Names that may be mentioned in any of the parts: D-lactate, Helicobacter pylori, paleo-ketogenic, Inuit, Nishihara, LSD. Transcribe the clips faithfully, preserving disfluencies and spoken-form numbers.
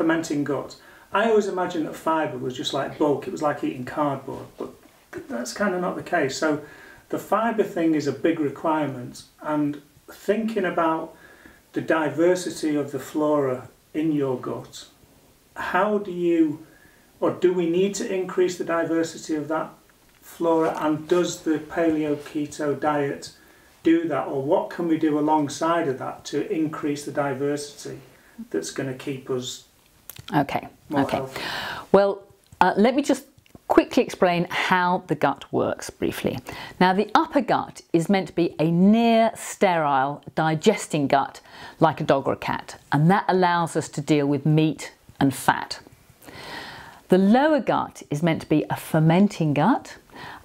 fermenting gut. I always imagined that fibre was just like bulk, it was like eating cardboard, but that's kind of not the case. So the fibre thing is a big requirement, and thinking about the diversity of the flora in your gut, how do you, or do we need to increase the diversity of that flora, and does the paleo-keto diet do that, or what can we do alongside of that to increase the diversity that's going to keep us okay more okay healthy? Well, uh, let me just quickly explain how the gut works briefly. Now, the upper gut is meant to be a near sterile digesting gut like a dog or a cat, and that allows us to deal with meat and fat. The lower gut is meant to be a fermenting gut,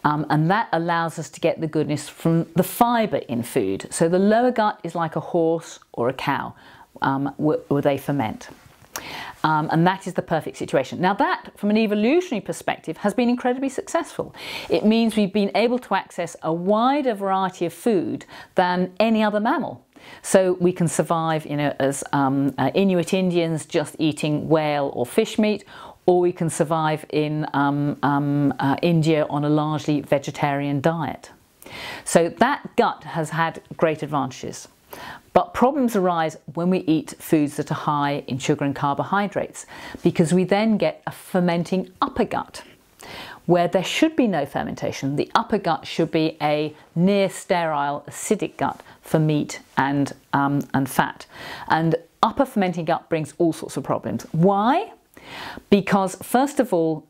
um, and that allows us to get the goodness from the fibre in food. So the lower gut is like a horse or a cow, um, where, where they ferment. Um, and that is the perfect situation. Now that, from an evolutionary perspective, has been incredibly successful. It means we've been able to access a wider variety of food than any other mammal. So we can survive, you know, as um, uh, Inuit Indians just eating whale or fish meat, or we can survive in um, um, uh, India on a largely vegetarian diet. So that gut has had great advantages. But problems arise when we eat foods that are high in sugar and carbohydrates, because we then get a fermenting upper gut where there should be no fermentation. The upper gut should be a near sterile acidic gut for meat and, um, and fat. And upper fermenting gut brings all sorts of problems. Why? Because first of all,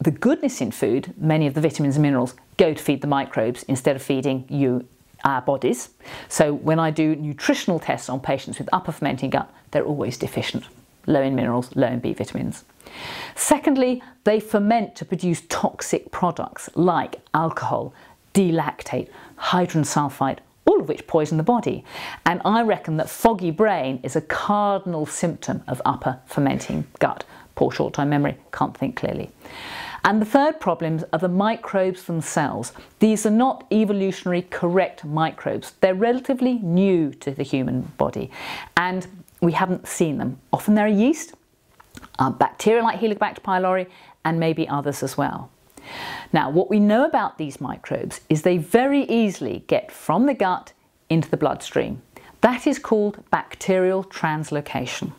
the goodness in food, many of the vitamins and minerals, go to feed the microbes instead of feeding you our bodies. So when I do nutritional tests on patients with upper fermenting gut, they're always deficient, low in minerals, low in B vitamins. Secondly, they ferment to produce toxic products like alcohol, D-lactate, hydrogen sulfide, all of which poison the body. And I reckon that foggy brain is a cardinal symptom of upper fermenting gut. Poor short-term memory, can't think clearly. And the third problems are the microbes themselves. These are not evolutionary correct microbes. They're relatively new to the human body and we haven't seen them. Often they're a yeast, uh, bacteria like Helicobacter pylori, and maybe others as well. Now, what we know about these microbes is they very easily get from the gut into the bloodstream. That is called bacterial translocation.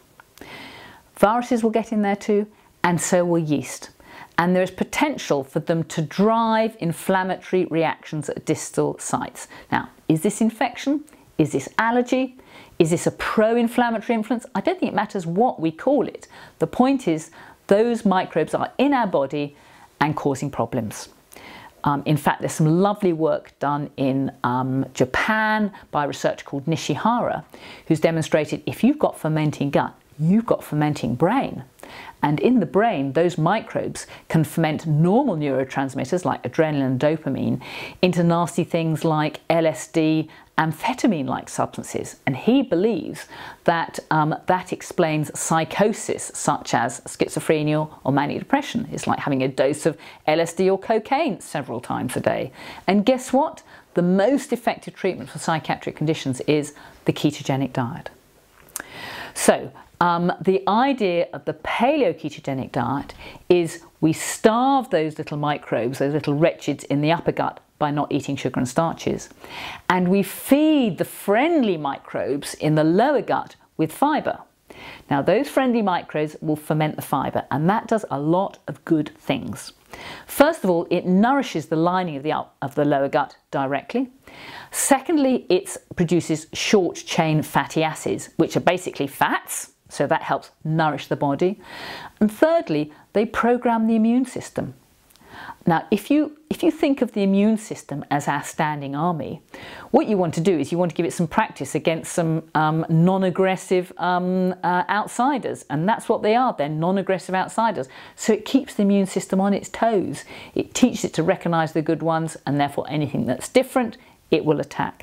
Viruses will get in there too, and so will yeast. And there is potential for them to drive inflammatory reactions at distal sites. Now, is this infection? Is this allergy? Is this a pro-inflammatory influence? I don't think it matters what we call it. The point is, those microbes are in our body and causing problems. Um, in fact, there's some lovely work done in um, Japan by a researcher called Nishihara, who's demonstrated if you've got fermenting gut, you've got fermenting brain. And in the brain, those microbes can ferment normal neurotransmitters like adrenaline and dopamine into nasty things like L S D, amphetamine-like substances. And he believes that um, that explains psychosis such as schizophrenia or manic depression. It's like having a dose of L S D or cocaine several times a day. And guess what? The most effective treatment for psychiatric conditions is the ketogenic diet. So, Um, the idea of the paleo-ketogenic diet is we starve those little microbes, those little wretcheds in the upper gut, by not eating sugar and starches. And we feed the friendly microbes in the lower gut with fibre. Now, those friendly microbes will ferment the fibre, and that does a lot of good things. First of all, it nourishes the lining of the, up, of the lower gut directly. Secondly, it produces short-chain fatty acids, which are basically fats. So that helps nourish the body. And thirdly, they program the immune system. Now, if you, if you think of the immune system as our standing army, what you want to do is you want to give it some practice against some um, non-aggressive um, uh, outsiders. And that's what they are, they're non-aggressive outsiders. So it keeps the immune system on its toes. It teaches it to recognise the good ones, and therefore anything that's different, it will attack.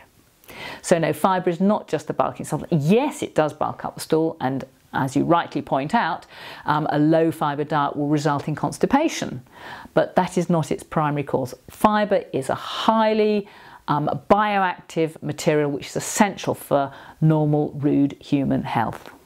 So no, fibre is not just the bulking supplement. Yes, it does bulk up the stool, and as you rightly point out, um, a low fibre diet will result in constipation, but that is not its primary cause. Fibre is a highly um, bioactive material which is essential for normal, rude human health.